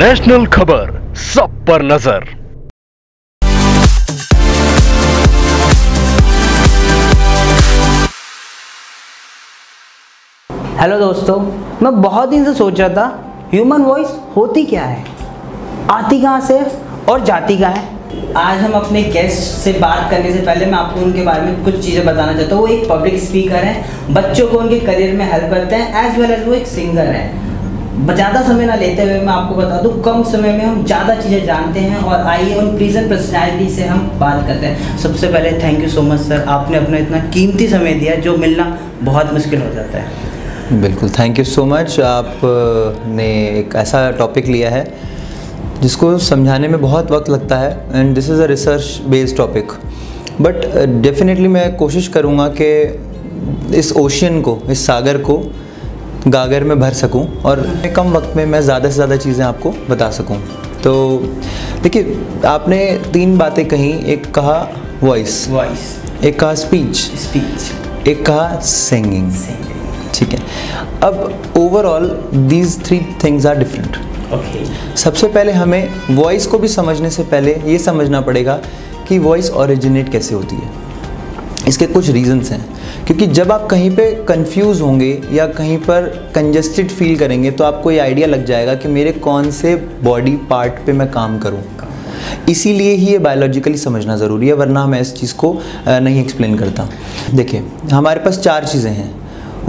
National खबर सब पर नजर। हेलो दोस्तों, मैं बहुत दिन से सोच रहा था ह्यूमन वॉइस होती क्या है, आती कहाँ से और जाती कहाँ है। आज हम अपने गेस्ट से बात करने से पहले मैं आपको उनके बारे में कुछ चीज़ें बताना चाहता हूँ। वो एक पब्लिक स्पीकर हैं, बच्चों को उनके करियर में हेल्प करते हैं, एज वेल एज वो एक सिंगर है। ज़्यादा समय ना लेते हुए मैं आपको बता दूं, कम समय में हम ज़्यादा चीज़ें जानते हैं। और आइए उन प्रेजेंट पर्सनैलिटी से हम बात करते हैं। सबसे पहले thank you so much sir, आपने अपना इतना कीमती समय दिया जो मिलना बहुत मुश्किल हो जाता है। बिल्कुल, थैंक यू सो मच। आपने एक ऐसा टॉपिक लिया है जिसको समझाने में बहुत वक्त लगता है, and this is a research based topic, but definitely मैं कोशिश करूँगा कि इस ओशियन को, इस सागर को गागर में भर सकूं और कम वक्त में मैं ज़्यादा से ज़्यादा चीज़ें आपको बता सकूं। तो देखिए, आपने तीन बातें कहीं, एक कहा वॉइस, एक कहा स्पीच, एक कहा सिंगिंग। ठीक है, अब overall these three things are different. सबसे पहले हमें वॉइस को भी समझने से पहले ये समझना पड़ेगा कि वॉइस ओरिजिनेट कैसे होती है। इसके कुछ रीज़न्स हैं, क्योंकि जब आप कहीं पे कंफ्यूज होंगे या कहीं पर कंजस्टेड फील करेंगे तो आपको ये आइडिया लग जाएगा कि मेरे कौन से बॉडी पार्ट पे मैं काम करूँ। इसीलिए ही ये बायोलॉजिकली समझना ज़रूरी है, वरना मैं इस चीज़ को नहीं एक्सप्लेन करता। देखिए, हमारे पास चार चीज़ें हैं।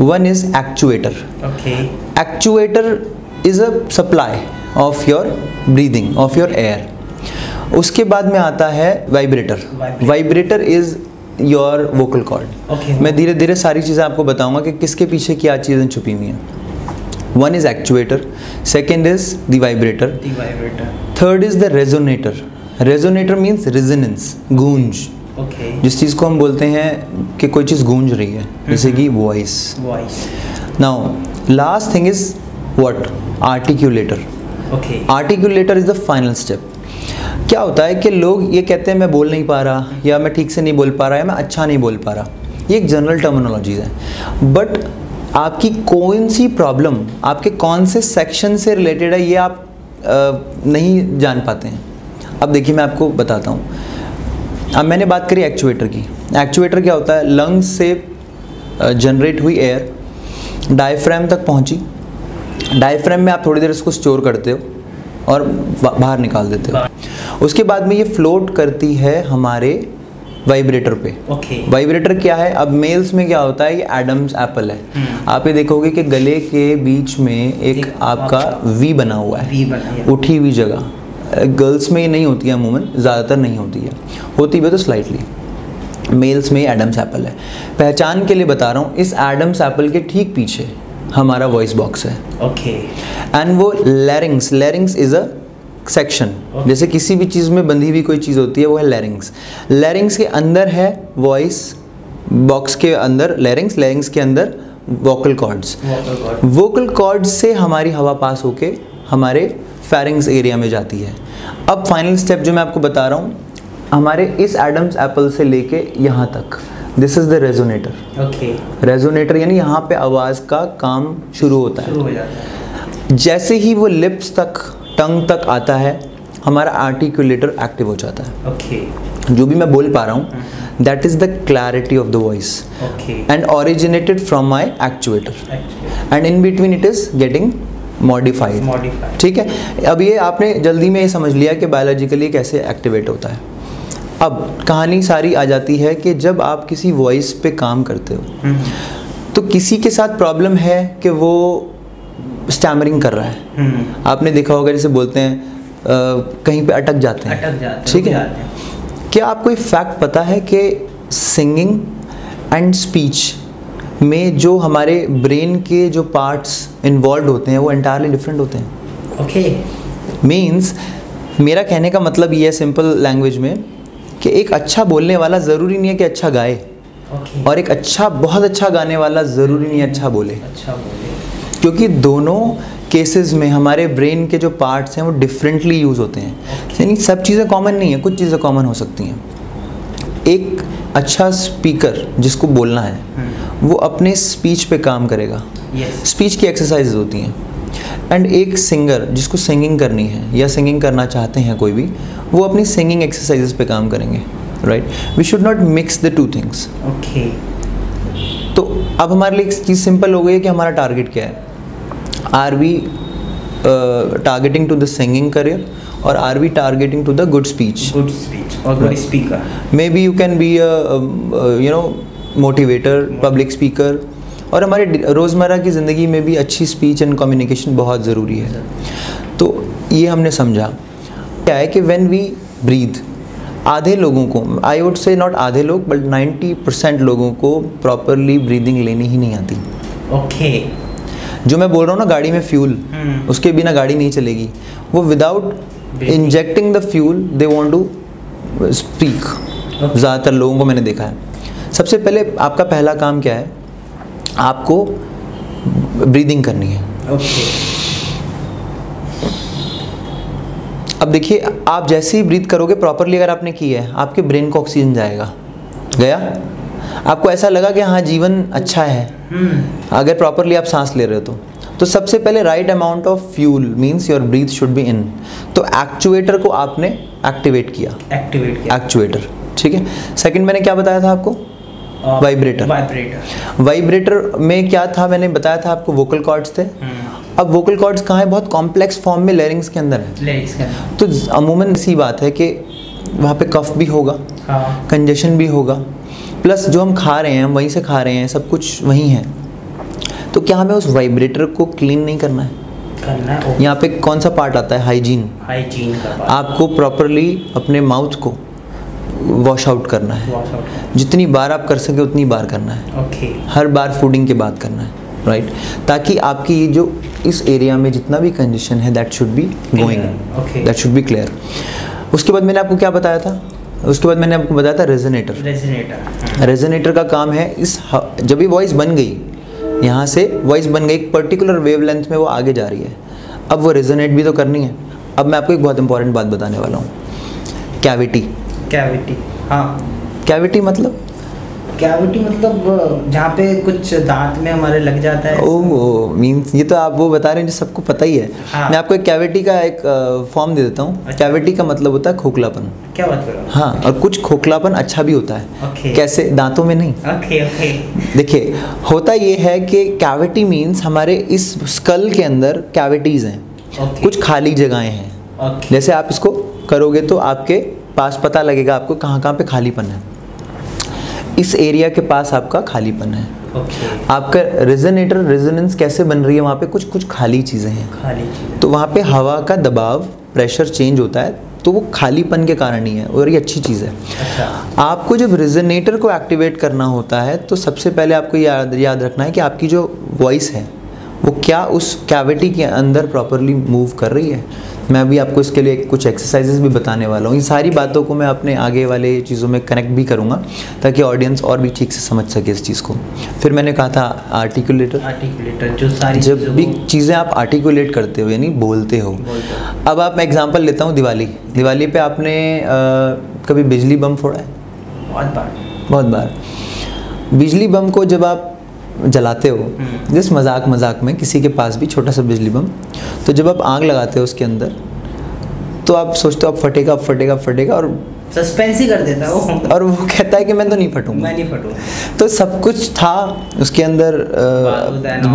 One is actuator. Actuator is a supply of your breathing, of your air. उसके बाद में आता है vibrator. Vibrator is your vocal cord. मैं धीरे धीरे सारी चीज़ें आपको बताऊंगा कि किसके पीछे क्या चीज़ें छुपी हुई हैं। One is actuator, second is the vibrator, third is the resonator. Resonator means resonance, गूंज। जिस चीज़ को हम बोलते हैं कि कोई चीज़ गूंज रही है, जैसे कि voice. Now last thing is what, articulator. Articulator is the final step. क्या होता है कि लोग ये कहते हैं मैं बोल नहीं पा रहा, या मैं ठीक से नहीं बोल पा रहा, या मैं अच्छा नहीं बोल पा रहा। ये एक जनरल टर्मिनोलॉजीज है, बट आपकी कौन सी प्रॉब्लम, आपके कौन से सेक्शन से रिलेटेड है, ये आप नहीं जान पाते हैं। अब देखिए, मैं आपको बताता हूँ। अब मैंने बात करी एक्चुएटर की। एक्चुएटर क्या होता है, लंग्स से जनरेट हुई एयर डायफ्राम तक पहुँची। डायफ्राम में आप थोड़ी देर इसको स्टोर करते हो और बाहर निकाल देते हो। उसके बाद में ये फ्लोट करती है हमारे वाइब्रेटर पे। वाइब्रेटर क्या है, अब मेल्स में क्या होता है, ये एडम्स एप्पल है। आप ये देखोगे कि गले के बीच में एक आपका वी बना हुआ है, उठी हुई जगह। गर्ल्स में ये नहीं होती है अमूमन, ज़्यादातर नहीं होती है, होती भी तो स्लाइटली। मेल्स में एडम्स एप्पल है। पहचान के लिए बता रहा हूँ, इस एडम्स एप्पल के ठीक पीछे हमारा वॉइस बॉक्स है। एंड वो larynx, larynx is a section. जैसे किसी भी चीज़ में बंधी हुई कोई चीज़ होती है, वो है लैरिंग्स। लैरिंग्स के अंदर है वॉइस बॉक्स के अंदर लैरिंग्स, लैरिंग्स के अंदर वोकल कॉर्ड्स। वोकल कॉर्ड्स से हमारी हवा पास होके हमारे फेरिंग्स एरिया में जाती है। अब फाइनल स्टेप जो मैं आपको बता रहा हूँ, हमारे इस एडम्स एप्पल से लेके यहाँ तक, this is the resonator. Resonator यानी यहाँ पे आवाज़ का काम शुरू होता है। जैसे ही वो लिप्स तक, टंग तक आता है, हमारा आर्टिकुलेटर एक्टिव हो जाता है। जो भी मैं बोल पा रहा हूँ, that is the clarity of the voice, and originated from my actuator, and in between it is getting modified. ठीक है, अब ये आपने जल्दी में ये समझ लिया कि बायोलॉजिकली कैसे एक्टिवेट होता है। अब कहानी सारी आ जाती है कि जब आप किसी वॉइस पे काम करते हो, तो किसी के साथ प्रॉब्लम है कि वो स्टैमरिंग कर रहा है। आपने देखा होगा, जैसे बोलते हैं कहीं पे अटक जाते हैं। ठीक है, क्या आपको ये फैक्ट पता है कि सिंगिंग एंड स्पीच में जो हमारे ब्रेन के जो पार्ट्स इन्वॉल्व होते हैं वो एंटायरली डिफरेंट होते हैं। मीन्स, मेरा कहने का मतलब ये है सिंपल लैंग्वेज में कि एक अच्छा बोलने वाला ज़रूरी नहीं है कि अच्छा गाए, और एक अच्छा, बहुत अच्छा गाने वाला ज़रूरी नहीं है अच्छा बोले। क्योंकि दोनों केसेस में हमारे ब्रेन के जो पार्ट्स हैं वो डिफरेंटली यूज़ होते हैं। यानी सब चीज़ें कॉमन नहीं है, कुछ चीज़ें कॉमन हो सकती हैं। एक अच्छा स्पीकर जिसको बोलना है, वो अपने स्पीच पे काम करेगा। स्पीच की एक्सरसाइज होती हैं, एंड एक सिंगर जिसको सिंगिंग करनी है या सिंगिंग करना चाहते हैं कोई भी, वो अपनी सिंगिंग एक्सरसाइजेस पे काम करेंगे, right? We should not mix the two things. Okay, तो अब हमारे लिए एक चीज़ सिंपल हो गई है कि हमारा टारगेट क्या है. Are we targeting to the singing career or are we targeting to the good speech or good speaker? Maybe you can be a you know motivator, public speaker. और हमारे रोज़मर्रा की ज़िंदगी में भी अच्छी स्पीच एंड कम्युनिकेशन बहुत ज़रूरी है. तो ये हमने समझा क्या है कि when we breathe, आधे लोगों को, I would say not आधे लोग but 90% लोगों को properly breathing लेनी ही नहीं आती. Okay. जो मैं बोल रहा हूँ ना, गाड़ी में फ्यूल, उसके बिना गाड़ी नहीं चलेगी. वो without injecting the fuel they want to speak. ज़्यादातर लोगों को मैंने देखा है. सबसे पहले आपका पहला काम क्या है? आपको ब्रीदिंग करनी है. अब देखिए, आप जैसे ही ब्रीथ करोगे प्रॉपरली, अगर आपने की है, आपके ब्रेन को ऑक्सीजन जाएगा. गया? आपको ऐसा लगा कि हाँ जीवन अच्छा है, अगर प्रॉपरली आप सांस ले रहे हो तो सबसे पहले right amount of fuel means your breath should be in. तो एक्चुएटर को आपने एक्टिवेट किया एक्चुएटर, ठीक है. सेकंड मैंने क्या बताया था आपको? वाइब्रेटर में क्या था? मैंने बताया था आपको वोकल कॉर्ड्स थे. अब वोकल कॉर्ड्स कहाँ है? बहुत कॉम्प्लेक्स फॉर्म में लेरिंग्स के अंदर है. तो अमूमन सी बात है कि वहाँ पे कफ भी होगा, कंजेशन भी होगा, प्लस जो हम खा रहे हैं हम वहीं से खा रहे हैं, सब कुछ वहीं है. तो क्या हमें उस वाइब्रेटर को क्लीन नहीं करना है? करना है. यहाँ पे कौन सा पार्ट आता है? हाइजीन का पार्ट. आपको प्रॉपरली अपने माउथ को वॉश आउट करना है. जितनी बार आप कर सके उतनी बार करना है. ओके. हर बार फूडिंग के बाद करना है, राइट? ताकि आपकी ये जो इस एरिया में जितना भी कंजेशन है that should be going, that should be clear. उसके बाद मैंने आपको क्या बताया था? उसके बाद मैंने आपको बताया था रेजोनेटर का काम है इस, जब भी वॉइस बन गई, यहाँ से वॉइस बन गई एक पर्टिकुलर वेवलेंथ में, वो आगे जा रही है, अब वो रेजोनेट भी तो करनी है. अब मैं आपको एक बहुत इंपॉर्टेंट बात बताने वाला हूँ. कैविटी. हाँ, कैविटी मतलब जहाँ पे कुछ दांत में हमारे लग जाता है. ओह, मीन्स ये तो आप वो बता रहे हैं जो सबको पता ही है. हाँ. मैं आपको एक कैविटी का एक फॉर्म दे देता हूँ. अच्छा. कैविटी का मतलब होता है खोखलापन. क्या बात कर रहे हो? हाँ, और कुछ खोखलापन अच्छा भी होता है. ओके. कैसे? दांतों में नहीं. ओके. देखिए, होता ये है कि कैविटी मीन्स हमारे इस स्कल के अंदर कैविटीज़ हैं. ओके. कुछ खाली जगहें हैं. ओके. जैसे आप इसको करोगे तो आपके पास पता लगेगा आपको कहाँ कहाँ पे खालीपन है. इस एरिया के पास आपका खालीपन है. okay. आपका रेजोनेटर रेजोनेंस कैसे बन रही है? वहाँ पे कुछ खाली चीज़ें हैं. तो वहाँ पे हवा का दबाव, प्रेशर चेंज होता है, तो वो खालीपन के कारण ही है, और ये अच्छी चीज़ है. अच्छा. आपको जब रेजोनेटर को एक्टिवेट करना होता है तो सबसे पहले आपको याद रखना है कि आपकी जो वॉइस है वो क्या उस कैविटी के अंदर प्रॉपरली मूव कर रही है. मैं अभी आपको इसके लिए कुछ एक्सरसाइजेस भी बताने वाला हूँ. इन सारी बातों को मैं अपने आगे वाले चीज़ों में कनेक्ट भी करूँगा ताकि ऑडियंस और भी ठीक से समझ सके इस चीज़ को. फिर मैंने कहा था आर्टिकुलेटर जो सारी जब भी चीज़ें आप आर्टिकुलेट करते हो यानी बोलते हो. अब आप, मैं एग्जाम्पल लेता हूँ, दिवाली पर आपने कभी बिजली बम फोड़ा है? बहुत बार बिजली बम को जब आप जलाते हो, जिस मजाक में किसी के पास भी छोटा सा बिजली बम, तो जब आप आग लगाते हो उसके अंदर तो आप सोचते हो अब फटेगा और सस्पेंस ही कर देता है वो, और वो कहता है कि मैं तो नहीं फटूंगा, तो सब कुछ था उसके अंदर.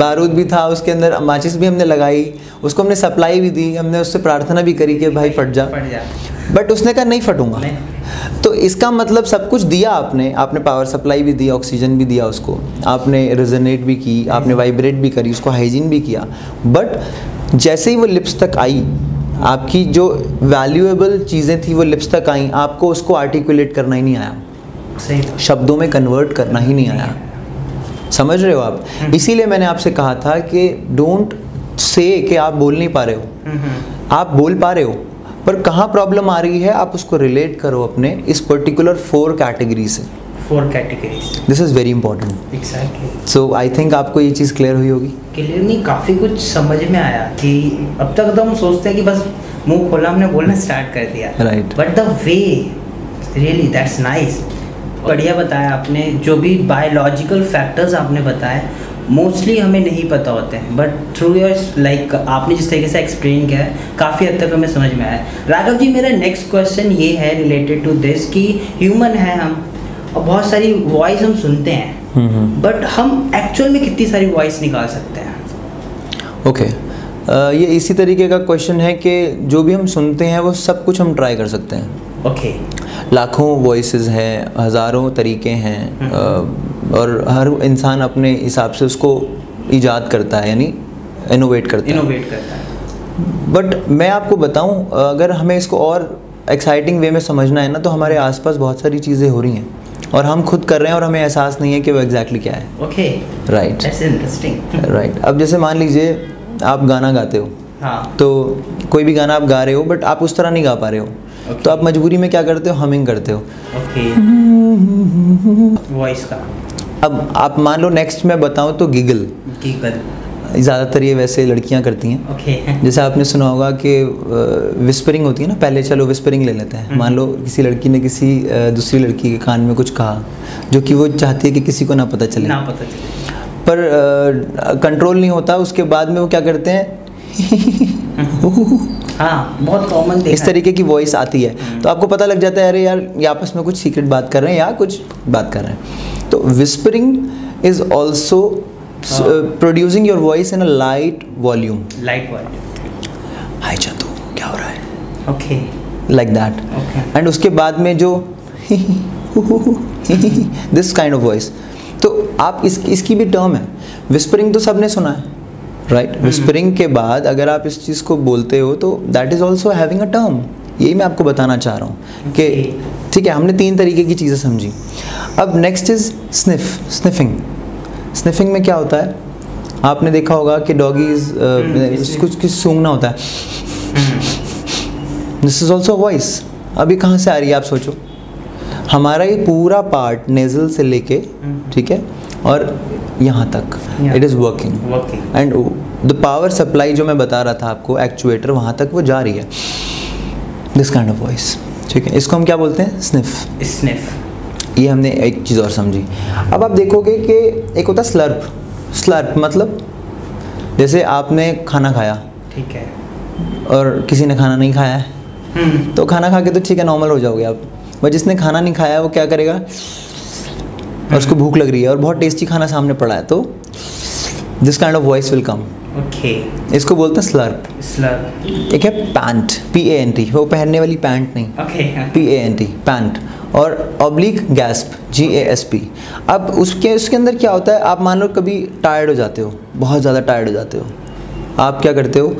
बारूद भी था उसके अंदर, माचिस भी हमने लगाई, उसको हमने सप्लाई भी दी, हमने उससे प्रार्थना भी करी कि भाई फट जा, बट उसने कहा नहीं फटूंगा. तो इसका मतलब सब कुछ दिया आपने पावर सप्लाई भी दी, ऑक्सीजन भी दिया उसको, आपने रेजोनेट भी की, आपने वाइब्रेट भी करी, उसको हाइजीन भी किया, बट जैसे ही वो लिप्स तक आई, आपकी जो वैल्यूएबल चीज़ें थी वो लिप्स तक आई, आपको उसको आर्टिकुलेट करना ही नहीं आया. सही था. शब्दों में कन्वर्ट करना ही नहीं आया. समझ रहे हो आप? इसीलिए मैंने आपसे कहा था कि डोंट से कि आप बोल नहीं पा रहे हो. आप बोल पा रहे हो, पर कहाँ प्रॉब्लम आ रही है आप उसको रिलेट करो अपने इस पर्टिकुलर 4 कैटेगरी से. 4 categories. This is very important. Exactly. So I think आपको ये चीज़ क्लियर हुई होगी. क्लियर नहीं, काफ़ी कुछ समझ में आया कि अब तक तो हम सोचते हैं कि बस मुंह खोला हमने बोलना स्टार्ट कर दिया, right? But the way really that's nice. बढ़िया बताया आपने. जो भी बायोलॉजिकल फैक्टर्स आपने बताए मोस्टली हमें नहीं पता होते हैं, बट थ्रू योर लाइक आपने जिस तरीके से एक्सप्लेन किया है काफ़ी हद तक हमें समझ में आया। राघव जी, मेरा नेक्स्ट क्वेश्चन ये है रिलेटेड टू दिस कि ह्यूमन है हम और बहुत सारी वॉइस हम सुनते हैं, बट हम एक्चुअल में कितनी सारी वॉइस निकाल सकते हैं? ओके ये इसी तरीके का क्वेश्चन है कि जो भी हम सुनते हैं वो सब कुछ हम ट्राई कर सकते हैं। ओके लाखों वॉइसेस हैं, हज़ारों तरीके हैं और हर इंसान अपने हिसाब से उसको ईजाद करता है, यानी इनोवेट करता है। बट मैं आपको बताऊं, अगर हमें इसको और एक्साइटिंग वे में समझना है ना, तो हमारे आसपास बहुत सारी चीज़ें हो रही हैं और हम खुद कर रहे हैं और हमें एहसास नहीं है कि वो एग्जैक्टली क्या है। Okay right, that's interesting. Right, अब जैसे मान लीजिए आप गाना गाते हो, हाँ, तो कोई भी गाना आप गा रहे हो बट आप उस तरह नहीं गा पा रहे हो, okay, तो आप मजबूरी में क्या करते हो, हमिंग करते हो, ओके, वॉइस का। अब आप मान लो नेक्स्ट मैं बताऊँ तो गिगल ज़्यादातर ये वैसे लड़कियां करती हैं। ओके जैसे आपने सुना होगा कि विस्परिंग होती है ना, पहले चलो विस्परिंग ले लेते हैं। मान लो किसी लड़की ने किसी दूसरी लड़की के कान में कुछ कहा जो कि वो चाहती है कि किसी को ना पता चले, पर कंट्रोल नहीं होता, उसके बाद में वो क्या करते हैं हाँ, बहुत कॉमन इस तरीके की वॉइस आती है, तो आपको पता लग जाता है अरे यार ये आपस में कुछ सीक्रेट बात कर रहे हैं या कुछ बात कर रहे हैं। तो whispering is also producing your voice in a light volume. Hi Chandu क्या हो रहा है, ओके, लाइक दैट। एंड उसके बाद में जो दिस काइंड ऑफ वॉइस, तो आप इसकी भी टर्म है विस्परिंग, तो सबने सुना है राइट विस्परिंग के बाद अगर आप इस चीज़ को बोलते हो तो that is also having a term. यही मैं आपको बताना चाह रहा हूँ कि ठीक है, हमने तीन तरीके की चीज़ें समझी। अब नेक्स्ट इज स्निफिंग। स्निफिंग में क्या होता है, आपने देखा होगा कि डॉगीज कुछ सूंघना होता है, दिस इज ऑल्सो वॉइस। अभी कहाँ से आ रही है आप सोचो, हमारा ये पूरा पार्ट नेजल से लेके ठीक है और यहाँ तक it is working and the power supply जो मैं बता रहा था आपको एक्चुएटर, वहाँ तक वो जा रही है, दिस काइंड ऑफ वॉइस ठीक है, इसको हम क्या बोलते हैं, स्निफ। ये हमने एक चीज़ और समझी। अब आप देखोगे कि एक होता स्लर्प मतलब जैसे आपने खाना खाया ठीक है और किसी ने खाना नहीं खाया है, तो खाना खा के तो ठीक है नॉर्मल हो जाओगे आप, वह जिसने खाना नहीं खाया वो क्या करेगा और उसको भूख लग रही है और बहुत टेस्टी खाना सामने पड़ा है, तो this kind of voice will come. Okay इसको बोलते हैं स्लर्प। एक है पैंट, PANT, वो पहनने वाली पैंट नहीं, PANT पैंट, और ऑब्लिक गैस्प, GASP। अब उसके अंदर क्या होता है, आप मान लो कभी टायर्ड हो जाते हो, बहुत ज़्यादा टायर्ड हो जाते हो, आप क्या करते हो,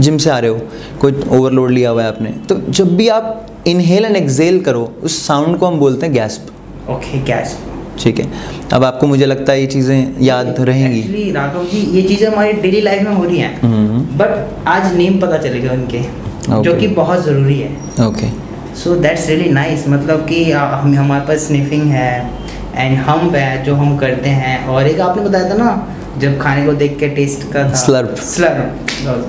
जिम से आ रहे हो, कोई ओवरलोड लिया हुआ है आपने, तो जब भी आप इनहेल एंड एक्सहेल करो उस साउंड को हम बोलते हैं गैस्प। ओके गैस्प ठीक है। अब आपको मुझे लगता है ये चीज़ें याद रहेंगी। एक्चुअली राघव जी ये चीज़ें हमारी डेली लाइफ में हो रही हैं, बट आज नेम पता चलेगा उनके, जो कि बहुत ज़रूरी है। Okay so that's really nice, मतलब कि हमारे पास स्निफिंग है एंड हम्प है जो हम करते हैं, और एक आपने बताया था ना जब खाने को देख के टेस्ट का स्लर्प,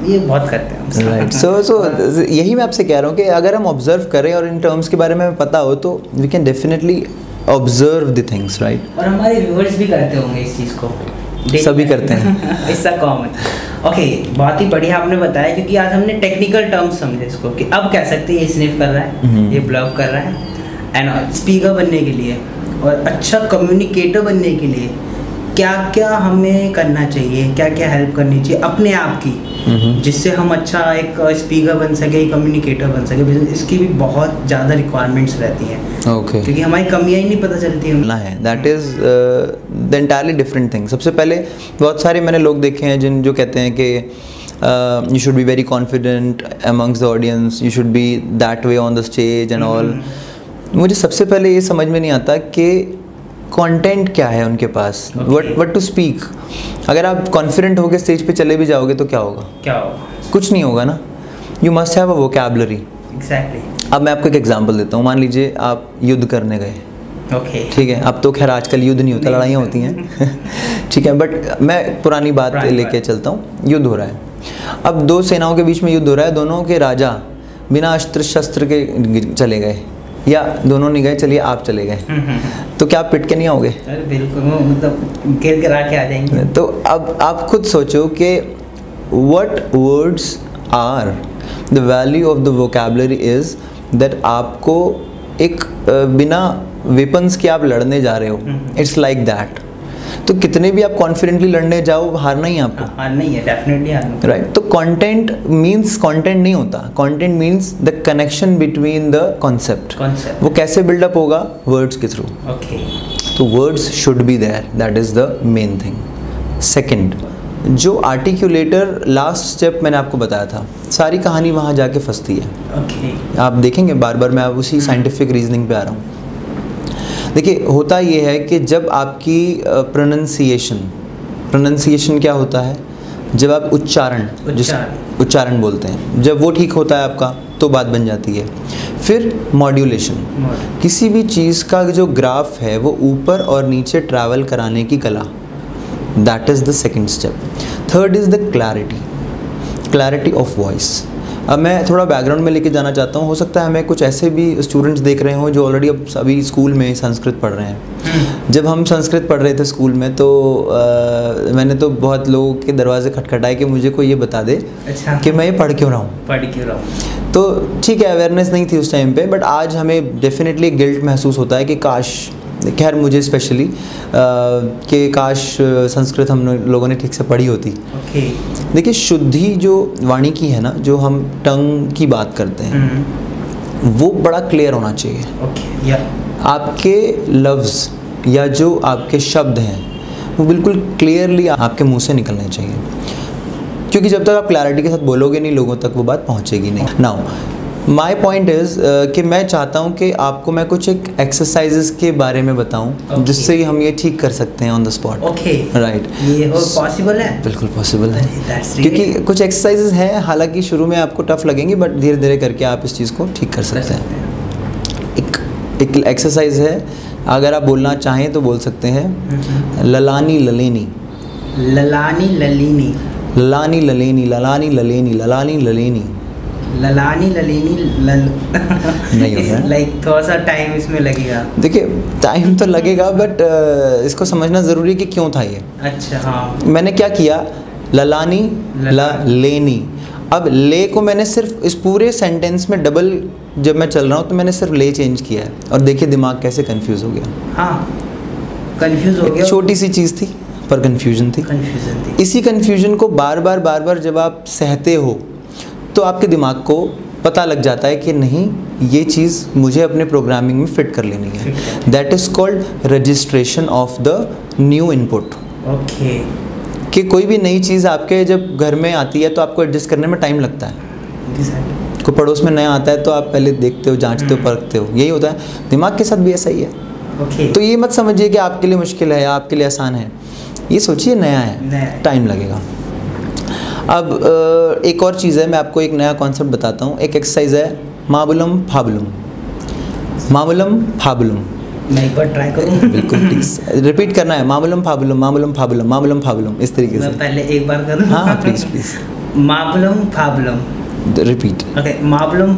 ये बहुत करते हैं राइट। सो यही मैं आपसे कह रहा हूँ कि अगर हम ऑब्जर्व करें और इन टर्म्स के बारे में पता हो तो we can definitely observe the things right. और हमारे व्यूअर्स भी करते होंगे इस चीज़ को, सभी करते हैं इसका कॉमन। ओके बहुत ही बढ़िया आपने बताया, क्योंकि आज हमने टेक्निकल टर्म्स समझे इसको कि अब कह सकते हैं ये स्निफ कर रहा है, ये ब्लॉक कर रहा है, एंड स्पीकर बनने के लिए और अच्छा कम्युनिकेटर बनने के लिए क्या क्या हमें करना चाहिए, क्या क्या हेल्प करनी चाहिए अपने आप की, जिससे हम अच्छा एक स्पीकर बन सके, कम्युनिकेटर बन सके। इसकी भी बहुत ज़्यादा रिक्वायरमेंट्स रहती हैं ओके, क्योंकि हमारी कमियाँ ही नहीं पता चलती है। That is the entirely different thing. सबसे पहले बहुत सारे मैंने लोग देखे हैं जो कहते हैं कि you should be very confident amongst the audience, you should be that way on the stage and all. मुझे सबसे पहले ये समझ में नहीं आता कि कंटेंट क्या है उनके पास, व्हाट टू स्पीक। अगर आप कॉन्फिडेंट होकर स्टेज पे चले भी जाओगे तो क्या होगा? कुछ नहीं होगा ना। You must have a vocabulary. Exactly. अब मैं आपको एक एग्जांपल देता हूँ। मान लीजिए आप युद्ध करने गए, ओके ठीक है, अब तो खैर आजकल युद्ध नहीं होता, लड़ाइयाँ होती हैं ठीक है, बट मैं पुरानी बात लेके चलता हूँ। युद्ध हो रहा है, अब दो सेनाओं के बीच में युद्ध हो रहा है, दोनों के राजा बिना अस्त्र शस्त्र के चले गए या दोनों नहीं गए, चलिए आप चले गए, तो क्या आप पिट के नहीं आओगे? बिल्कुल, मतलब गिर गिरा के आ जाएंगे। तो अब आप खुद सोचो कि what words are the value of the vocabulary is that आपको एक बिना वेपन्स के आप लड़ने जा रहे हो, इट्स लाइक दैट। तो कितने भी आप कॉन्फिडेंटली लड़ने जाओ, हारना ही आपको, हारना ही है, डेफिनेटली हारना, राइट। तो कंटेंट मींस कंटेंट नहीं होता, content means the connection between the concept. वो कैसे बिल्डअप होगा? वर्ड्स के थ्रू। ओके, तो words should be there, that is the main thing. Second, जो आर्टिक्यूलेटर लास्ट स्टेप मैंने आपको बताया था, सारी कहानी वहाँ जाके फंसती है। okay. आप देखेंगे बार बार मैं उसी साइंटिफिक रीजनिंग पे आ रहा हूँ। देखिए, होता ये है कि जब आपकी प्रोनंसिएशन क्या होता है, जब आप उच्चारण बोलते हैं, जब वो ठीक होता है आपका तो बात बन जाती है। फिर मॉड्यूलेशन, किसी भी चीज़ का जो ग्राफ है वो ऊपर और नीचे ट्रैवल कराने की कला, that is the second step. Third is the clarity of voice. अब मैं थोड़ा बैकग्राउंड में लेके जाना चाहता हूँ। हो सकता है हमें कुछ ऐसे भी स्टूडेंट्स देख रहे हों जो ऑलरेडी अब अभी स्कूल में संस्कृत पढ़ रहे हैं। जब हम संस्कृत पढ़ रहे थे स्कूल में तो मैंने तो बहुत लोगों के दरवाजे खटखटाए कि मुझे कोई ये बता दे कि मैं ये पढ़ क्यों रहा हूँ। तो ठीक है, अवेयरनेस नहीं थी उस टाइम पर, बट आज हमें डेफिनेटली गिल्ट महसूस होता है कि काश, खैर मुझे स्पेशली, कि काश संस्कृत हम लोगों ने ठीक से पढ़ी होती। okay. देखिए, शुद्धि जो वाणी की है ना, जो हम टंग की बात करते हैं, वो बड़ा क्लियर होना चाहिए। okay. yeah. आपके लफ्ज़ या जो आपके शब्द हैं वो बिल्कुल क्लियरली आपके मुंह से निकलने चाहिए, क्योंकि जब तक आप क्लैरिटी के साथ बोलोगे नहीं, लोगों तक वो बात पहुंचेगी नहीं। नाउ माई पॉइंट इज़ कि मैं चाहता हूँ कि आपको मैं कुछ एक एक्सरसाइजेस के बारे में बताऊँ। okay. जिससे हम ये ठीक कर सकते हैं on the spot. Okay, right, ये पॉसिबल है? बिल्कुल पॉसिबल है, क्योंकि कुछ एक्सरसाइजेस हैं, हालांकि शुरू में आपको टफ लगेंगी, बट धीरे धीरे करके आप इस चीज़ को ठीक कर सकते हैं। एक एक्सरसाइज है, अगर आप बोलना चाहें तो बोल सकते हैं, ललानी ललेनी। नहीं होगा, लाइक थोड़ा सा टाइम इसमें लगेगा। देखिए, टाइम तो लगेगा, बट इसको समझना ज़रूरी है कि क्यों था ये। अच्छा, हाँ, मैंने क्या किया, ललानी ललेनी। अब ले को मैंने सिर्फ इस पूरे सेंटेंस में डबल, जब मैं चल रहा हूँ तो मैंने सिर्फ ले चेंज किया है, और देखिए दिमाग कैसे कन्फ्यूज़ हो गया। हाँ, कन्फ्यूज़ हो गया, छोटी सी चीज़ थी पर कन्फ्यूजन थी। इसी कन्फ्यूजन को बार बार जब आप सहते हो तो आपके दिमाग को पता लग जाता है कि नहीं, ये चीज़ मुझे अपने प्रोग्रामिंग में फिट कर लेनी है। That is called registration of the new input. Okay, कि कोई भी नई चीज़ आपके जब घर में आती है तो आपको एडजस्ट करने में टाइम लगता है। कोई पड़ोस में नया आता है तो आप पहले देखते हो, जांचते हो, परखते हो। यही होता है दिमाग के साथ भी, ऐसा ही है। okay. तो ये मत समझिए कि आपके लिए मुश्किल है या आपके लिए आसान है, ये सोचिए नया है, टाइम लगेगा। अब एक और चीज़ है, मैं आपको एक नया कॉन्सेप्ट बताता हूँ। एक एक्सरसाइज है, मामुलम फाबुलम। मैं एक बार ट्राई करूँ? बिल्कुल, प्लीज़ रिपीट करना है, मामुलम फाबुलम। इस तरीके से मैं पहले एक बार करूँ? हाँ, प्लीज़। मामुलम फाबुलम, रिपीट। ओके, मामुलम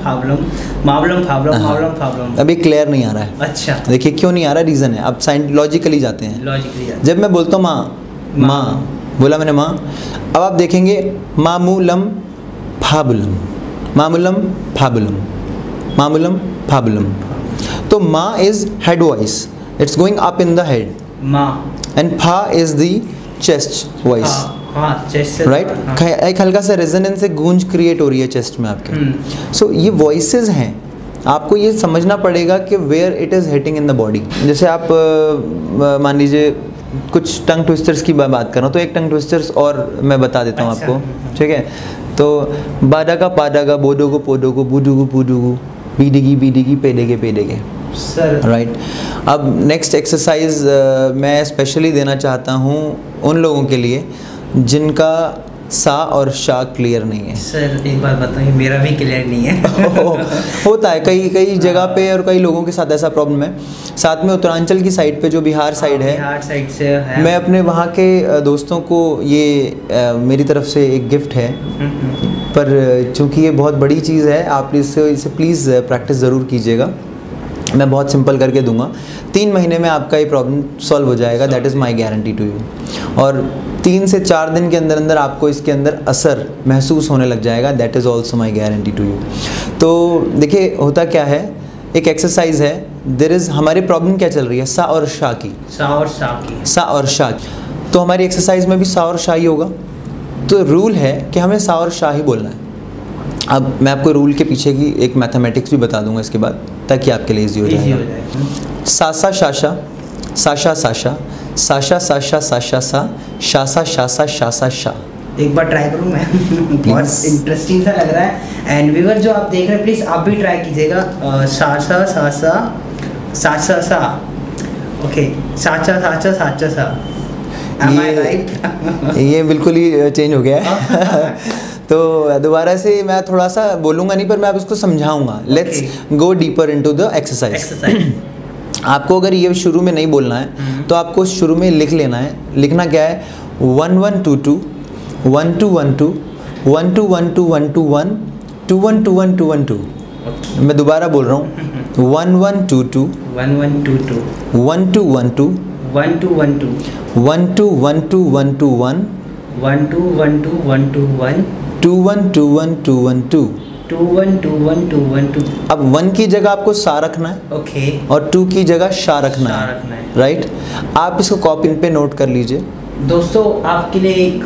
फाबुलम। अभी क्लियर नहीं आ रहा है। अच्छा, देखिए क्यों नहीं आ रहा, रीज़न है। अब साइंस लॉजिकली जाते हैं। जब मैं बोलता हूँ माँ बोला मैंने, माँ, अब आप देखेंगे मामुलम फाबुलम। तो माँ is head voice, it's going up in the head, माँ, एंड फा is the chest voice, right. एक हल्का सा रेजोनेंस से गूंज क्रिएट हो रही है चेस्ट में आपके। सो ये वॉइसेस हैं, आपको ये समझना पड़ेगा कि where it is hitting in the body. जैसे आप मान लीजिए कुछ टंग ट्विस्टर्स की बात कर रहा हूँ, तो एक टंग ट्विस्टर्स और मैं बता देता हूँ। अच्छा, आपको ठीक है। तो बाडागा, बोडोगो, बूडुगु, बीडिगी, पेडेगे, राइट। अब नेक्स्ट एक्सरसाइज मैं स्पेशली देना चाहता हूँ उन लोगों के लिए जिनका सा और शा क्लियर नहीं है। सर एक बात बताइए, मेरा भी क्लियर नहीं है। होता है कई जगह पे, और कई लोगों के साथ ऐसा प्रॉब्लम है। साथ में उत्तरांचल की साइड पे, जो बिहार साइड है, बिहार साइड से है। मैं अपने वहाँ के दोस्तों को ये मेरी तरफ से एक गिफ्ट है, पर चूँकि ये बहुत बड़ी चीज़ है, आप इसे प्लीज़ प्रैक्टिस ज़रूर कीजिएगा। मैं बहुत सिंपल करके दूंगा, 3 महीने में आपका ये प्रॉब्लम सॉल्व हो जाएगा, that is my guarantee to you. और 3 से 4 दिन के अंदर अंदर आपको इसके अंदर असर महसूस होने लग जाएगा, that is also my guarantee to you. तो देखिए होता क्या है, एक एक्सरसाइज है, देयर इज़ हमारी प्रॉब्लम क्या चल रही है, सा और शाह की। तो हमारी एक्सरसाइज में भी सा और शाह ही होगा, तो रूल है कि हमें सा और शाह ही बोलना है। अब मैं आपको रूल के पीछे की एक मैथमेटिक्स भी बता दूंगा इसके बाद, ताकि आपके लिए इजी हो जाए। सासा शाशा, साशा साशा, साशा साशा साशा सा, शासा शासा शासा शाह। एक बार ट्राई करूँ मैं, बहुत इंटरेस्टिंग सा लग रहा है। एंड व्यूअर जो आप देख रहे हैं, प्लीज़ आप भी ट्राई कीजिएगा। सासा सासा सासा सा, ओके, साचा साचा साचा सा। Am I right? ये बिल्कुल ही चेंज हो गया है। तो दोबारा से मैं थोड़ा सा बोलूँगा नहीं, पर मैं आप इसको समझाऊँगा। Let's go deeper into the exercise. आपको अगर ये शुरू में नहीं बोलना है तो आपको शुरू में लिख लेना है। लिखना क्या है, 1122 1212 1212 2121 2122। मैं दोबारा बोल रहा हूँ, 1122 1122 1212 1212 1212 1 2 1 2 1 2 1 2 1 2 1 2 1 2 1 2 1 2 1 2। अब 1 की जगह आपको सा रखना है, ओके, और 2 की जगह शा रखना है, राइट। आप इसको कॉपी पे नोट कर लीजिए। दोस्तों आपके लिए एक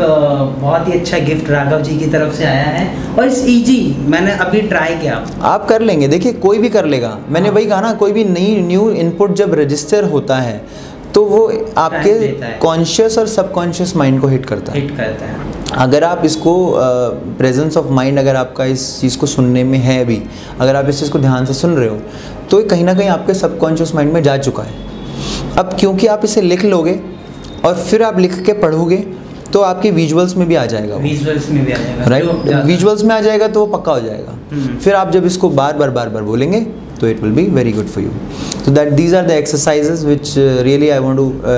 बहुत ही अच्छा गिफ्ट राघव जी की तरफ से आया है, और इस इजी मैंने अभी ट्राई किया। आप कर लेंगे, देखिए कोई भी कर लेगा। मैंने वही कहा ना, कोई भी नई न्यू इनपुट जब रजिस्टर होता है तो वो आपके कॉन्शियस और सबकॉन्शियस माइंड को हिट करता है। अगर आप इसको प्रेजेंस ऑफ माइंड, अगर आपका इस चीज़ को सुनने में है भी, अगर आप इस चीज़ को ध्यान से सुन रहे हो, तो कहीं ना कहीं आपके सबकॉन्शियस माइंड में जा चुका है। अब क्योंकि आप इसे लिख लोगे और फिर आप लिख के पढ़ोगे, तो आपके विजुअल्स में भी आ जाएगा, राइट, विजुअल्स में आ जाएगा, तो वो पक्का हो जाएगा। फिर आप जब इसको बार बार बोलेंगे तो it will be very good for you. So that these are the exercises which really I want to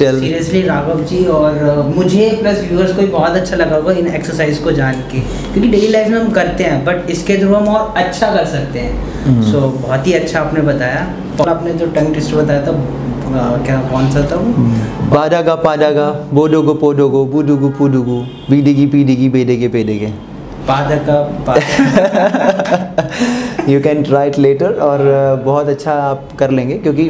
tell. Seriously Raghav ji, और मुझे प्लस व्यूअर्स को भी बहुत अच्छा लगा होगा इन एक्सरसाइज को जान के, क्योंकि डेली लाइफ में हम करते हैं, बट इसके थ्रू हम और अच्छा कर सकते हैं। सो बहुत ही अच्छा आपने बताया। और आपने जो टंग ट्विस्ट बताया था, क्या कौन सा था वो, बाडागा पाडागा बोडोगो पोडोगो बुडुगु पुडुगु बीडिगी पीडिगी बेडेगे पेडेगे। You can try it later, और बहुत अच्छा आप कर लेंगे, क्योंकि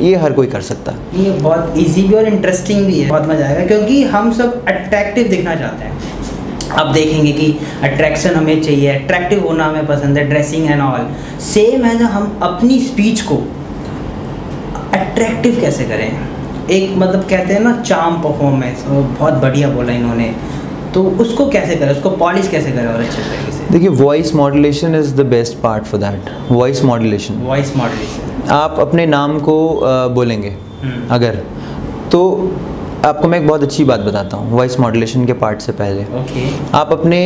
ये हर कोई कर सकता है। ये बहुत इजी भी और इंटरेस्टिंग भी है, बहुत मज़ा आएगा, क्योंकि हम सब अट्रैक्टिव दिखना चाहते हैं। आप देखेंगे कि अट्रैक्शन हमें चाहिए, अट्रैक्टिव होना हमें पसंद है, ड्रेसिंग एंड ऑल सेम है। ना हम अपनी स्पीच को अट्रैक्टिव कैसे करें, एक मतलब कहते हैं ना चार्म परफॉर्मेंस, बहुत बढ़िया बोला इन्होंने, तो उसको कैसे करें, उसको पॉलिश कैसे करें और अच्छे तरीके से? देखिए voice modulation is the best part for that. Voice modulation आप अपने नाम को बोलेंगे अगर, तो आपको मैं एक बहुत अच्छी बात बताता हूँ वॉइस मॉड्यूलेशन के पार्ट से पहले। आप अपने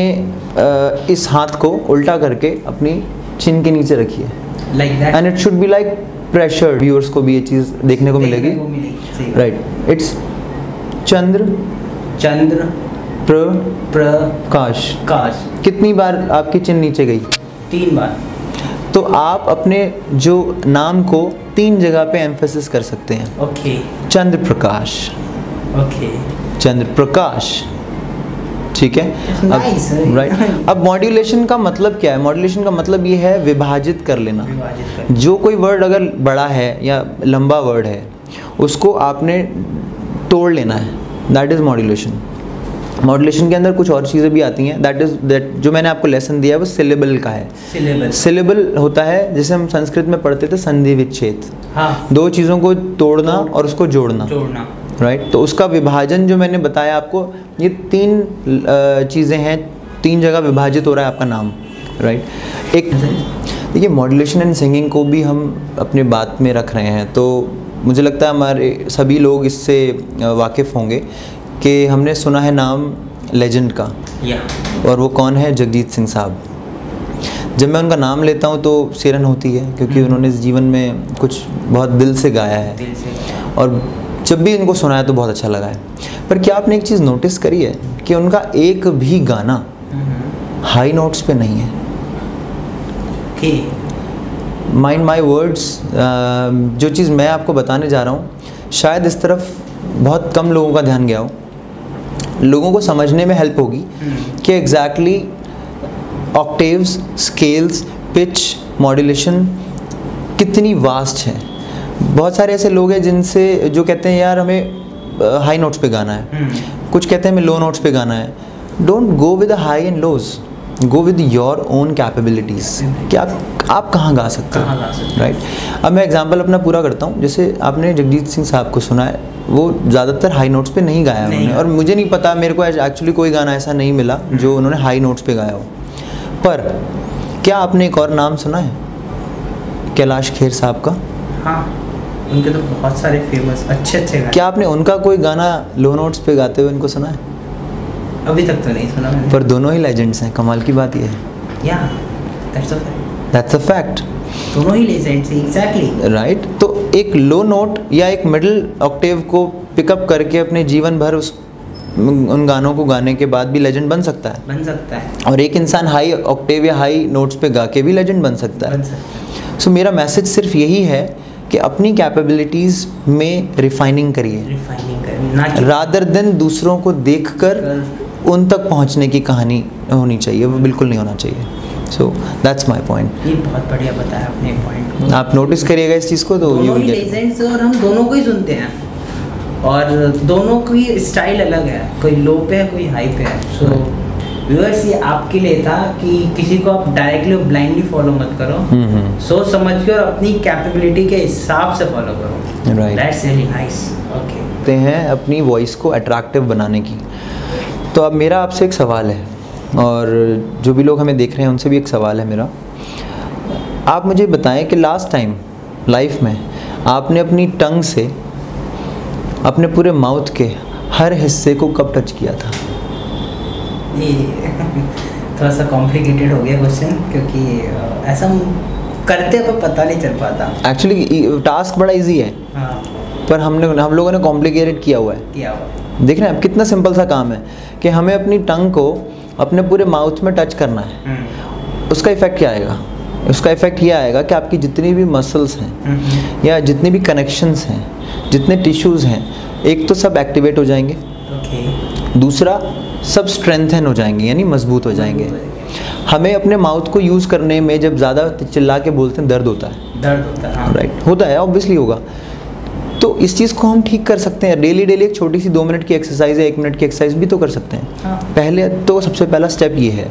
इस हाथ को उल्टा करके अपनी चिन के नीचे रखिए, like that, and it should be like pressure. Viewers को भी ये चीज़ देखने को मिलेगी, राइट। इट्स चंद्र प्रकाश। कितनी बार आपकी चिन्ह नीचे गई? 3 बार। तो आप अपने जो नाम को 3 जगह पे एम्फेसिस कर सकते हैं। ओके, चंद्र प्रकाश, ओके, चंद्र प्रकाश, ठीक है। अब राइट, अब मॉड्यूलेशन का मतलब क्या है? मॉड्यूलेशन का मतलब ये है विभाजित कर लेना। जो कोई वर्ड अगर बड़ा है या लंबा वर्ड है, उसको आपने तोड़ लेना है, दैट इज़ मॉड्यूलेशन। मॉड्यूलेशन के अंदर कुछ और चीज़ें भी आती हैं, दैट जो मैंने आपको लेसन दिया है वो सिलेबल का है। सिलेबल होता है जिसे हम संस्कृत में पढ़ते थे संधि विच्छेद, हाँ। 2 चीज़ों को तोड़ना और उसको जोड़ना, राइट। तो उसका विभाजन जो मैंने बताया आपको, ये 3 चीज़ें हैं, 3 जगह विभाजित हो रहा है आपका नाम, राइट। एक देखिए मॉड्यूलेशन एंड सिंगिंग को भी हम अपने बात में रख रहे हैं, तो मुझे लगता है हमारे सभी लोग इससे वाकिफ़ होंगे कि हमने सुना है नाम लेजेंड का, और वो कौन है? जगजीत सिंह साहब। जब मैं उनका नाम लेता हूँ तो सिरहन होती है, क्योंकि उन्होंने इस जीवन में कुछ बहुत दिल से गाया है, और जब भी उनको सुना है तो बहुत अच्छा लगा है। पर क्या आपने एक चीज़ नोटिस करी है कि उनका एक भी गाना हाई नोट्स पे नहीं है। माइंड माई वर्ड्स, जो चीज़ मैं आपको बताने जा रहा हूँ शायद इस तरफ बहुत कम लोगों का ध्यान गया हो। लोगों को समझने में हेल्प होगी कि exactly octaves, scales, pitch, modulation कितनी वास्ट है। बहुत सारे ऐसे लोग हैं जिनसे जो कहते हैं यार हमें हाई नोट्स पे गाना है, कुछ कहते हैं हमें लो नोट्स पे गाना है। Don't go with high and lows, go with your own capabilities. कि आप कहाँ गा सकते हो, राइट? अब मैं एग्जांपल अपना पूरा करता हूँ। जैसे आपने जगजीत सिंह साहब को सुना है, वो ज़्यादातर हाई नोट्स पे नहीं गाया उन्होंने, और मुझे नहीं पता, मेरे को एक्चुअली कोई गाना ऐसा नहीं मिला जो उन्होंने हाई नोट्स पे गाया हो। पर क्या आपने एक और नाम सुना है कैलाश खेर साहब का? हाँ, उनके तो बहुत सारे फेमस अच्छे। क्या आपने उनका कोई गाना लो नोट्स पे गाते हुए उनको सुना है? अभी तक तो नहीं सुना मैंने। पर दोनों ही लेजेंड्स हैं, कमाल की बात ये है। या दैट्स अ फैक्ट, दोनों ही लेजेंड्स हैं। Exactly, right. तो एक लो नोट या एक मिडिल ऑक्टेव को पिकअप करके अपने जीवन भर उस उन गानों को गाने के बाद भी लेजेंड बन सकता है, बन सकता है। और एक इंसान हाई ऑक्टेव या हाई नोट्स पे गा के भी लेजेंड बन सकता है। सो मेरा मैसेज सिर्फ यही है कि अपनी कैपेबिलिटीज़ में रिफाइनिंग करिए, रादर देन दूसरों को देखकर उन तक पहुंचने की कहानी होनी चाहिए, वो बिल्कुल नहीं होना चाहिए। So that's my point. ये बहुत बढ़िया बताया आपने पॉइंट को। आप नोटिस करिएगा इस चीज़ को। तो दोनों ही लेजेंड्स और हम दोनों को ही सुनते हैं, और दोनों की स्टाइल अलग है, कोई लो पे है, कोई हाई पे है। सो व्यूअर्स, ये आपके लिए था कि किसी को आप डायरेक्टली ब्लाइंडली फॉलो मत करो, सोच समझ के और अपनी कैपेबिलिटी के हिसाब से फॉलो करो। That's really nice. ओके, ते हैं अपनी वॉइस को अट्रैक्टिव बनाने की। तो अब मेरा आपसे एक सवाल है, और जो भी लोग हमें देख रहे हैं उनसे भी एक सवाल है मेरा। आप मुझे बताएं कि लास्ट टाइम लाइफ में आपने अपनी टंग से अपने पूरे माउथ के हर हिस्से को कब टच किया था? ये थोड़ा सा कॉम्प्लिकेटेड हो गया क्वेश्चन, क्योंकि ऐसा करते पर पता नहीं चल पाता। एक्चुअली टास्क बड़ा इजी है, हाँ। पर हम लोगों ने कॉम्प्लिकेटेड किया हुआ है। देख रहे हैं आप, कितना सिंपल सा काम है कि हमें अपनी टंग को अपने पूरे माउथ में टच करना है। उसका इफेक्ट क्या आएगा? उसका इफेक्ट ये आएगा कि आपकी जितनी भी मसल्स हैं या जितने भी कनेक्शंस हैं, जितने टिश्यूज़ हैं, एक तो सब एक्टिवेट हो जाएंगे, दूसरा सब स्ट्रेंथन हो जाएंगे, यानी मजबूत हो जाएंगे। हमें अपने माउथ को यूज़ करने में जब ज़्यादा चिल्ला के बोलते हैं दर्द होता है, राइट? होता है, ऑब्वियसली होगा। तो इस चीज़ को हम ठीक कर सकते हैं। डेली एक छोटी सी 2 मिनट की एक्सरसाइज या 1 मिनट की एक्सरसाइज भी तो कर सकते हैं, हाँ। पहले तो सबसे पहला स्टेप ये है।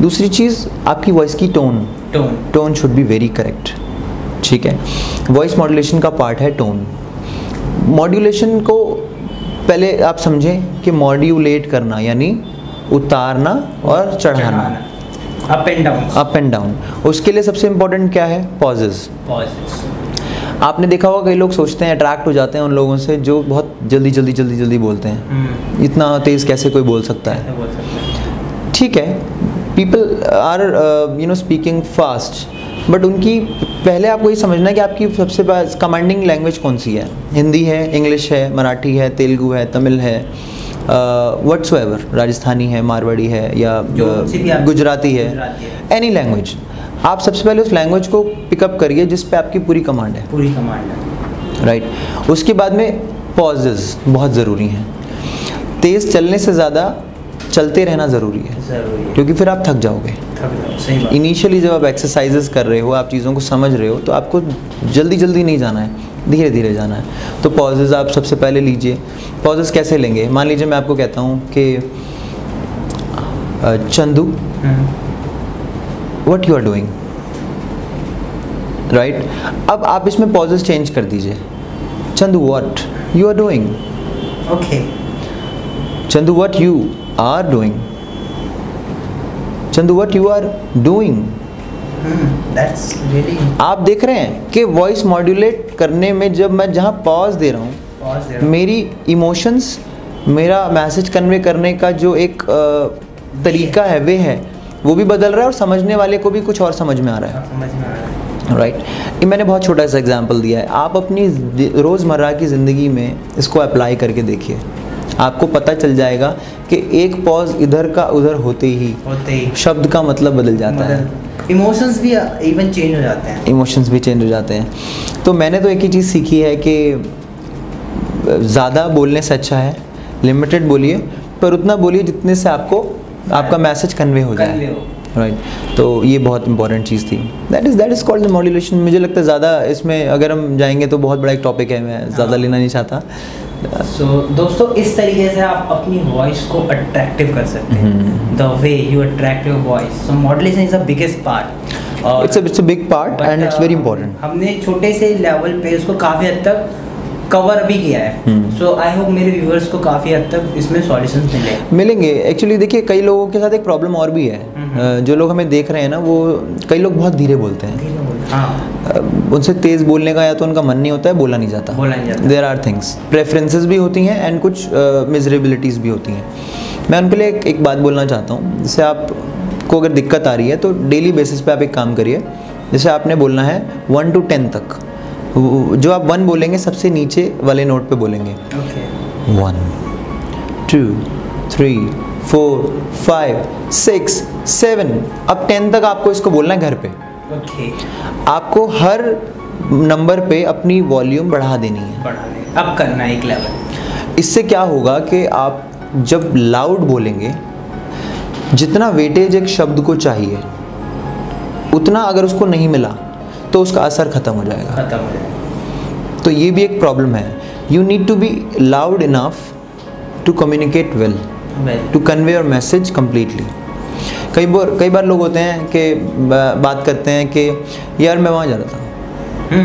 दूसरी चीज़, आपकी वॉइस की tone should be very correct, ठीक है? वॉइस मॉड्यूलेशन का पार्ट है टोन। मॉड्यूलेशन को पहले आप समझें कि मॉड्यूलेट करना यानी उतारना और चढ़ाना, अप एंड डाउन। उसके लिए सबसे इम्पोर्टेंट क्या है? पॉजेस। आपने देखा होगा कई लोग सोचते हैं, अट्रैक्ट हो जाते हैं उन लोगों से जो बहुत जल्दी बोलते हैं। इतना तेज़ कैसे कोई बोल सकता है? ठीक है, people are speaking fast, but उनकी पहले आपको ये समझना है कि आपकी सबसे कमांडिंग लैंग्वेज कौन सी है। हिंदी है, इंग्लिश है, मराठी है, तेलुगु है, तमिल है, व्हाट्सएवर, राजस्थानी है, मारवाड़ी है, या गुजराती है, एनी लैंग्वेज। आप सबसे पहले उस लैंग्वेज को पिकअप करिए जिस पे आपकी पूरी कमांड है, राइट? उसके बाद में पॉजेस बहुत ज़रूरी हैं। तेज़ चलने से ज़्यादा चलते रहना ज़रूरी है, क्योंकि फिर आप थक जाओगे। इनिशियली जब आप एक्सरसाइजेस कर रहे हो, आप चीज़ों को समझ रहे हो, तो आपको जल्दी नहीं जाना है, धीरे धीरे जाना है। तो पॉजेस आप सबसे पहले लीजिए। पॉजेस कैसे लेंगे? मान लीजिए मैं आपको कहता हूँ कि Chandu, What you are doing, right? अब आप इसमें pauses change कर दीजिए। Chandu what you are doing, okay? Chandu what you are doing, Chandu what you are doing। That's really, आप देख रहे हैं कि voice modulate करने में जब मैं जहाँ pause दे रहा हूँ, मेरी emotions, मेरा message convey करने का जो एक तरीका है वे है, वो भी बदल रहा है, और समझने वाले को भी कुछ और समझ में आ रहा है, राइट? ये मैंने बहुत छोटा सा एग्जांपल दिया है। आप अपनी रोज़मर्रा की ज़िंदगी में इसको अप्लाई करके देखिए। आपको पता चल जाएगा कि एक पॉज इधर का उधर होते ही शब्द का मतलब बदल जाता है। इमोशंस भी इवन चेंज हो जाते हैं। इमोशंस भी चेंज हो जाते हैं। तो मैंने तो एक ही चीज़ सीखी है कि ज़्यादा बोलने से अच्छा है लिमिटेड बोलिए, पर उतना बोलिए जितने से आपको आपका मैसेज कन्वे हो जाए। राइट, तो ये बहुत इंपॉर्टेंट चीज़ थी। That is called the modulation. मुझे लगता है ज़्यादा इसमें अगर हम जाएंगे तो बहुत बड़ा एक टॉपिक है, मैं ज़्यादा लेना नहीं चाहता। सो दोस्तों, इस तरीके से आप अपनी वॉइस को अट्रैक्टिव कर सकते हैं। The way you attract your voice, so modulation is the biggest part, और it's a big part and it's very important. हमने छोटे से लेवल पे उसको काफ़ी हद तक कवर भी किया है। सो आई होप मेरे व्यूअर्स को काफ़ी हद तक इसमें सॉल्यूशंस मिलेंगे। एक्चुअली देखिए, कई लोगों के साथ एक प्रॉब्लम और भी है। जो लोग हमें देख रहे हैं ना, वो कई लोग बहुत धीरे बोलते हैं। हाँ, उनसे तेज़ बोलने का या तो उनका मन नहीं होता है, बोला नहीं जाता। देयर आर थिंग्स, प्रेफरेंसेस भी होती हैं एंड कुछ मिजरेबिलिटीज़ भी होती हैं। मैं उनके लिए एक बात बोलना चाहता हूँ। जैसे आपको अगर दिक्कत आ रही है तो डेली बेसिस पे आप एक काम करिए। जैसे आपने बोलना है 1 to 10 तक, जो आप 1 बोलेंगे सबसे नीचे वाले नोट पे बोलेंगे। ओके, 1 2 3 4 5 6 7, अब 10 तक आपको इसको बोलना है घर पे। ओके, आपको हर नंबर पे अपनी वॉल्यूम बढ़ा देनी है, अब करना है एक लेवल। इससे क्या होगा कि आप जब लाउड बोलेंगे, जितना वेटेज एक शब्द को चाहिए उतना अगर उसको नहीं मिला तो उसका असर खत्म हो जाएगा। तो ये भी एक प्रॉब्लम है। You need to be loud enough to communicate well, to convey your message completely. कई बार लोग होते हैं कि बात करते हैं कि यार मैं वहाँ जा रहा था,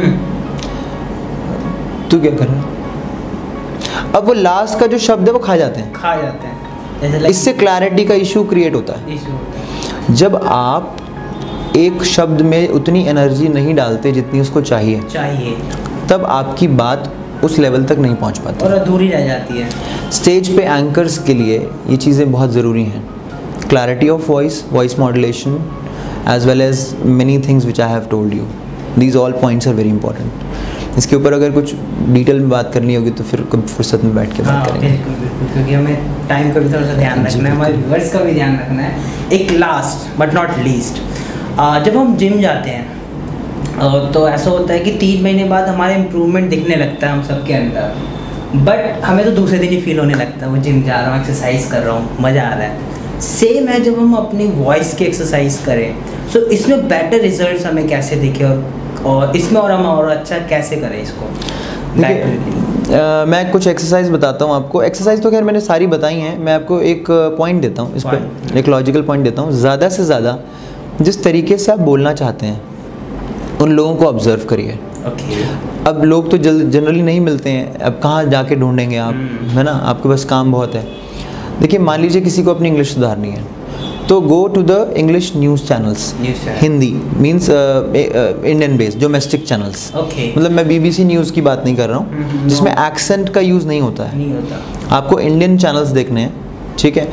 तू क्या कर रहा। अब वो लास्ट का जो शब्द है वो खा जाते हैं। इससे क्लैरिटी का इशू क्रिएट होता है। जब आप एक शब्द में उतनी एनर्जी नहीं डालते जितनी उसको चाहिए, तब आपकी बात उस लेवल तक नहीं पहुंच पाती और अधूरी रह जाती है। स्टेज पे एंकर्स के लिए ये चीज़ें बहुत ज़रूरी हैं, clarity of voice, voice modulation, as well as many things which I have told you. These all points are very important. इसके ऊपर अगर कुछ डिटेल में बात करनी होगी तो फिर कभी फुर्सत में बैठ के बात करेंगे। क्योंकि हमें टाइम का भी थोड़ा सा ध्यान रखना है, हमारे व्यूअर्स का भी ध्यान रखना है। एक लास्ट बट नॉट लीस्ट, जब हम जिम जाते हैं तो ऐसा होता है कि 3 महीने बाद हमारे इम्प्रूवमेंट दिखने लगता है हम सब के अंदर, बट हमें तो दूसरे दिन ही फील होने लगता है वो जिम जा रहा हूँ, एक्सरसाइज कर रहा हूँ, मज़ा आ रहा है। सेम है जब हम अपनी वॉइस की एक्सरसाइज करें। सो इसमें बेटर रिजल्ट हमें कैसे दिखे और इसमें और हम और अच्छा कैसे करें इसको? मैं कुछ एक्सरसाइज बताता हूँ आपको। एक्सरसाइज तो खैर मैंने सारी बताई हैं, मैं आपको एक पॉइंट देता हूँ, इस पर एक लॉजिकल पॉइंट देता हूँ। ज़्यादा से ज़्यादा जिस तरीके से आप बोलना चाहते हैं उन लोगों को ऑब्जर्व करिए। अब लोग तो जनरली नहीं मिलते हैं, अब कहाँ जाके ढूंढेंगे आप, है ना, आपके पास काम बहुत है। देखिए, मान लीजिए किसी को अपनी इंग्लिश सुधारनी है तो go to the English news channels, Hindi means Indian based domestic channels. मतलब मैं BBC न्यूज़ की बात नहीं कर रहा हूँ जिसमें एक्सेंट का यूज़ नहीं होता है। आपको इंडियन चैनल्स देखने हैं, ठीक है।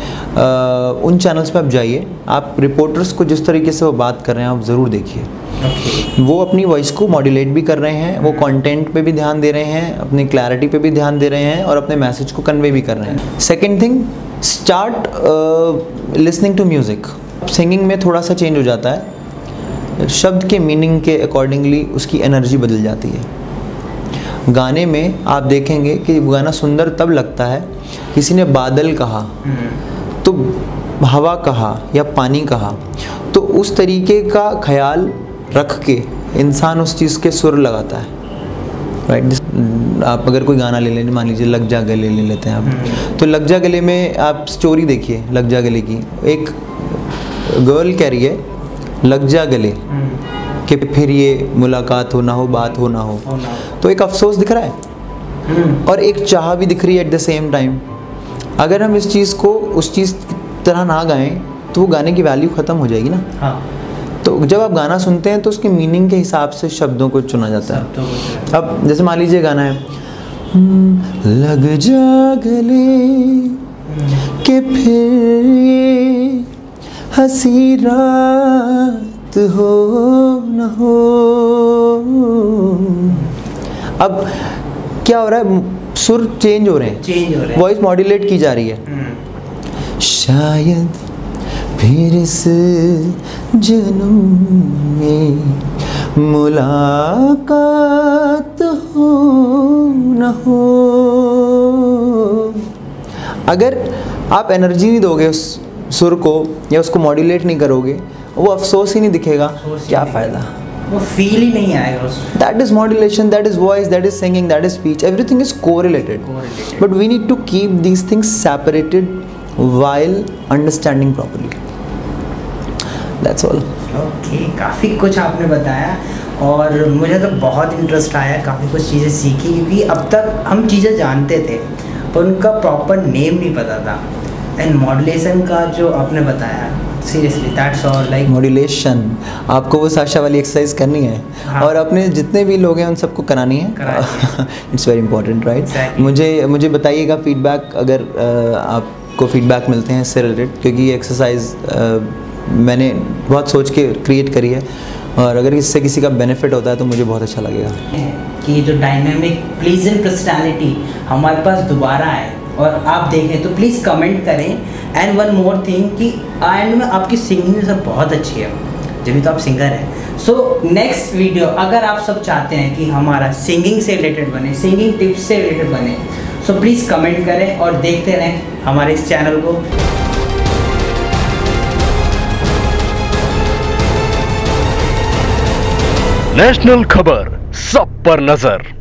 उन चैनल्स पे आप जाइए, आप रिपोर्टर्स को जिस तरीके से वो बात कर रहे हैं आप ज़रूर देखिए। वो अपनी वॉइस को मॉड्यूलेट भी कर रहे हैं, वो कंटेंट पे भी ध्यान दे रहे हैं, अपनी क्लैरिटी पे भी ध्यान दे रहे हैं और अपने मैसेज को कन्वे भी कर रहे हैं। Second thing, start listening to music. Singing में थोड़ा सा चेंज हो जाता है, शब्द के मीनिंग के अकॉर्डिंगली उसकी एनर्जी बदल जाती है। गाने में आप देखेंगे कि गाना सुंदर तब लगता है, किसी ने बादल कहा तो हवा कहा या पानी कहा, तो उस तरीके का ख्याल रख के इंसान उस चीज़ के सुर लगाता है। राइट, आप अगर कोई गाना ले लें, मान लीजिए लग जा गले ले लेते हैं आप, तो लग जा गले में आप स्टोरी देखिए। लग जा गले की एक गर्ल कह रही है लग जा गले कि फिर ये मुलाकात हो ना हो, बात हो ना हो, तो एक अफसोस दिख रहा है और एक चाह भी दिख रही है एट द सेम टाइम। अगर हम इस चीज़ को उस चीज़ की तरह ना गाएं तो वो गाने की वैल्यू ख़त्म हो जाएगी ना। हाँ, तो जब आप गाना सुनते हैं तो उसके मीनिंग के हिसाब से शब्दों को चुना जाता है। अब जैसे मान लीजिए गाना है लग जा गले कि फिर ये हंसी रात हो न हो, अब क्या हो रहा है, सुर चेंज हो रहे हैं, वॉइस मॉड्यूलेट की जा रही है। शायद फिर इस जन्म में मुलाकात हो न हो। अगर आप एनर्जी नहीं दोगे उस सुर को या उसको मॉड्यूलेट नहीं करोगे, वो अफसोस ही नहीं दिखेगा, क्या फ़ायदा, वो फील ही नहीं आएगा। That is modulation, that is voice, that is singing, that is speech, everything is correlated, but we need to keep these things separated while understanding properly. That's all. Okay, काफ़ी कुछ आपने बताया और मुझे तो बहुत इंटरेस्ट आया, काफ़ी कुछ चीज़ें सीखी, क्योंकि अब तक हम चीज़ें जानते थे पर उनका प्रॉपर नेम नहीं पता था। एंड मॉड्यूलेशन का जो आपने बताया, seriously that's all. Like modulation, आपको वो साशा वाली एक्सरसाइज करनी है। हाँ। और अपने जितने भी लोग हैं उन सबको करानी है। It's very important, right. मुझे बताइएगा फीडबैक, अगर आपको फीडबैक मिलते हैं इससे रिलेटेड, क्योंकि ये एक्सरसाइज मैंने बहुत सोच के क्रिएट करी है, और अगर इससे किसी का बेनिफिट होता है तो मुझे बहुत अच्छा लगेगा। कि जो डायनामिक प्लीजेंट पर्सनैलिटी हमारे पास दोबारा आए और आप देखें, तो प्लीज़ कमेंट करें। एंड वन मोर थिंग कि एंड में आपकी सिंगिंग सब बहुत अच्छी है, जब तो आप सिंगर हैं। सो नेक्स्ट वीडियो अगर आप सब चाहते हैं कि हमारा सिंगिंग से रिलेटेड बने, सिंगिंग टिप्स से रिलेटेड बने, सो प्लीज़ कमेंट करें और देखते रहें हमारे इस चैनल को। नेशनल खबर सब पर नजर।